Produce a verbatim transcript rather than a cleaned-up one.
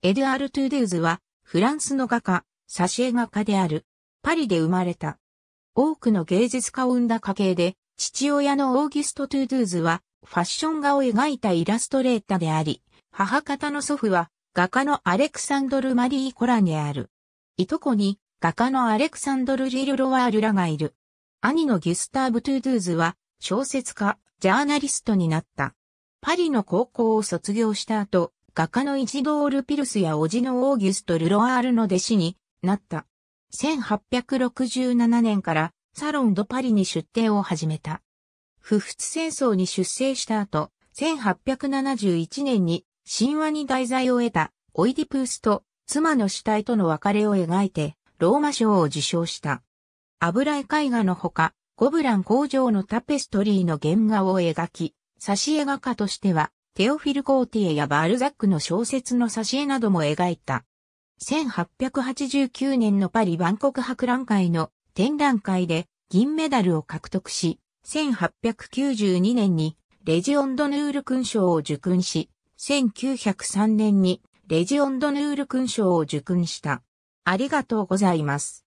エドゥアール・トゥードゥーズは、フランスの画家、挿絵画家である。パリで生まれた。多くの芸術家を生んだ家系で、父親のオーギュスト・トゥードゥーズは、ファッション画を描いたイラストレーターであり、母方の祖父は、画家のアレクサンドル・マリー・コラである。いとこに、画家のアレクサンドル・リル・ロワールらがいる。兄のギュスターブ・トゥードゥーズは、小説家、ジャーナリストになった。パリの高校を卒業した後、画家のイジドール・ピルスや叔父のオーギュスト・ルロワールの弟子になった。せんはっぴゃくろくじゅうななねんからサロン・ド・パリに出展を始めた。不仏戦争に出征した後、せんはっぴゃくななじゅういちねんに神話に題材を得たオイディプースと妻の死体との別れを描いてローマ賞を受賞した。油絵絵画のほか、ゴブラン工場のタペストリーの原画を描き、挿絵画家としては、テオフィル・ゴーティエやバルザックの小説の挿絵なども描いた。せんはっぴゃくはちじゅうきゅうねんのパリ万国博覧会の展覧会で銀メダルを獲得し、せんはっぴゃくきゅうじゅうにねんにレジオン・ドヌール勲章を受勲し、せんきゅうひゃくさんねんにレジオン・ドヌール勲章を受勲した。ありがとうございます。